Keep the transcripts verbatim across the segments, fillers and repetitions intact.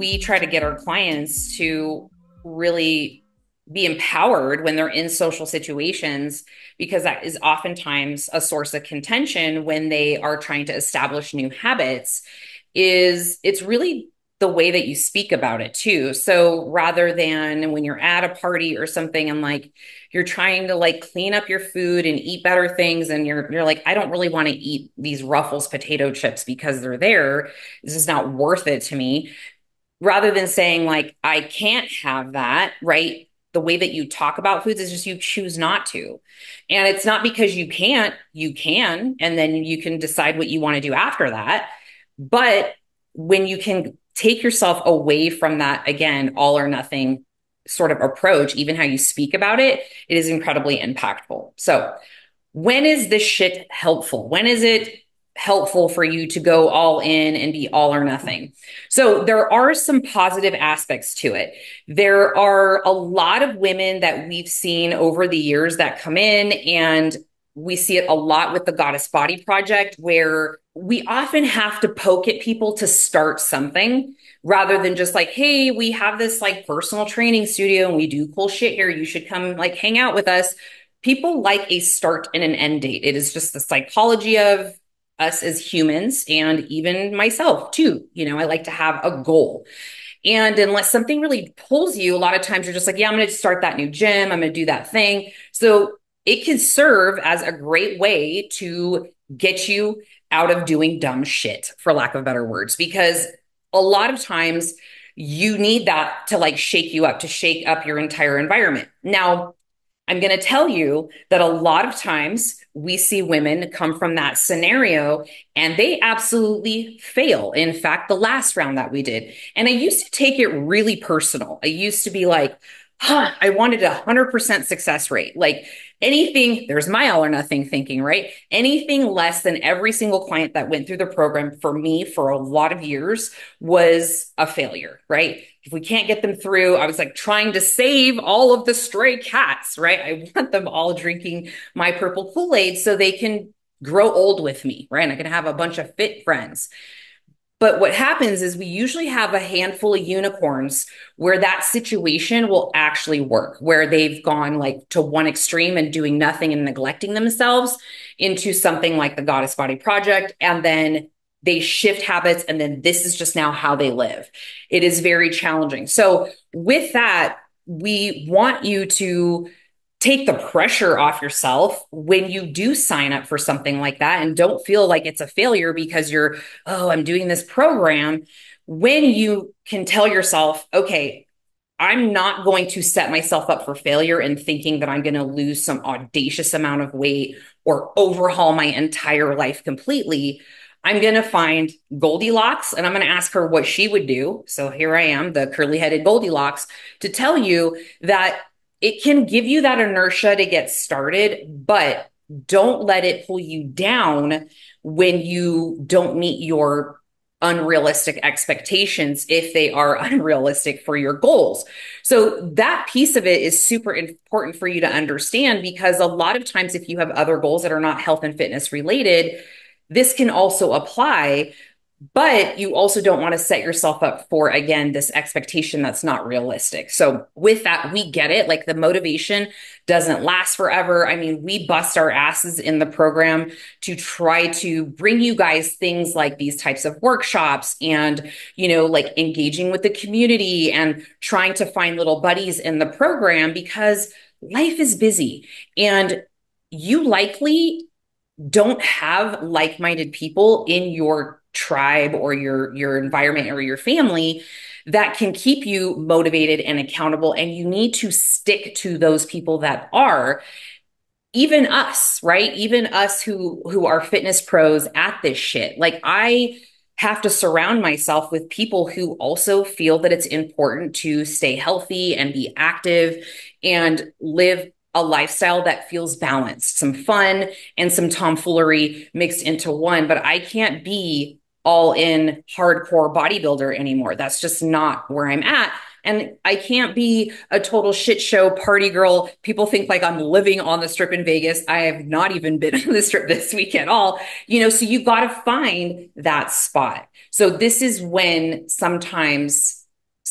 we try to get our clients to really be empowered when they're in social situations, because that is oftentimes a source of contention when they are trying to establish new habits. Is it's really the way that you speak about it too. So rather than when you're at a party or something and like you're trying to like clean up your food and eat better things, and you're you're like, I don't really want to eat these Ruffles potato chips because they're there. This is not worth it to me. Rather than saying like, I can't have that, right? The way that you talk about foods is just you choose not to. And it's not because you can't, you can, and then you can decide what you want to do after that. But when you can take yourself away from that, again, all or nothing sort of approach, even how you speak about it, it is incredibly impactful. So when is this shit helpful? When is it helpful for you to go all in and be all or nothing? So there are some positive aspects to it. There are a lot of women that we've seen over the years that come in, and we see it a lot with the Goddess Body Project, where we often have to poke at people to start something rather than just like, hey, we have this like personal training studio and we do cool shit here. You should come like hang out with us. People like a start and an end date. It is just the psychology of us as humans, and even myself too. You know, I like to have a goal. And unless something really pulls you, a lot of times you're just like, yeah, I'm going to start that new gym. I'm going to do that thing. So it can serve as a great way to get you out of doing dumb shit, for lack of better words, because a lot of times you need that to like shake you up, to shake up your entire environment. Now, I'm going to tell you that a lot of times we see women come from that scenario and they absolutely fail. In fact, the last round that we did, and I used to take it really personal. I used to be like, huh, I wanted a hundred percent success rate. Like anything, there's my all or nothing thinking, right? Anything less than every single client that went through the program for me for a lot of years was a failure, right? If we can't get them through, I was like trying to save all of the stray cats, right? I want them all drinking my purple Kool-Aid so they can grow old with me, right? And I can have a bunch of fit friends. But what happens is we usually have a handful of unicorns where that situation will actually work, where they've gone like to one extreme and doing nothing and neglecting themselves into something like the Goddess Body Project. And then they shift habits. And then this is just now how they live. It is very challenging. So with that, we want you to take the pressure off yourself when you do sign up for something like that, and don't feel like it's a failure because you're, oh, I'm doing this program. When you can tell yourself, okay, I'm not going to set myself up for failure and thinking that I'm going to lose some audacious amount of weight or overhaul my entire life completely. I'm going to find Goldilocks and I'm going to ask her what she would do. So here I am, the curly-headed Goldilocks, to tell you that it can give you that inertia to get started, but don't let it pull you down when you don't meet your unrealistic expectations, if they are unrealistic for your goals. So that piece of it is super important for you to understand, because a lot of times if you have other goals that are not health and fitness related, this can also apply. But you also don't want to set yourself up for, again, this expectation that's not realistic. So with that, we get it. Like the motivation doesn't last forever. I mean, we bust our asses in the program to try to bring you guys things like these types of workshops and, you know, like engaging with the community and trying to find little buddies in the program, because life is busy and you likely don't have like-minded people in your tribe or your your environment or your family that can keep you motivated and accountable, and you need to stick to those people that are. Even us, right? Even us who who are fitness pros at this shit. Like I have to surround myself with people who also feel that it's important to stay healthy and be active and live a lifestyle that feels balanced, some fun and some tomfoolery mixed into one. But I can't be all in hardcore bodybuilder anymore. That's just not where I'm at. And I can't be a total shit show party girl. People think like I'm living on the strip in Vegas. I have not even been on the strip this week at all. You know, so you've got to find that spot. So this is when sometimes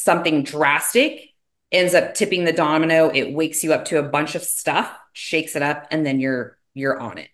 something drastic ends up tipping the domino. It wakes you up to a bunch of stuff, shakes it up, and then you're, you're on it.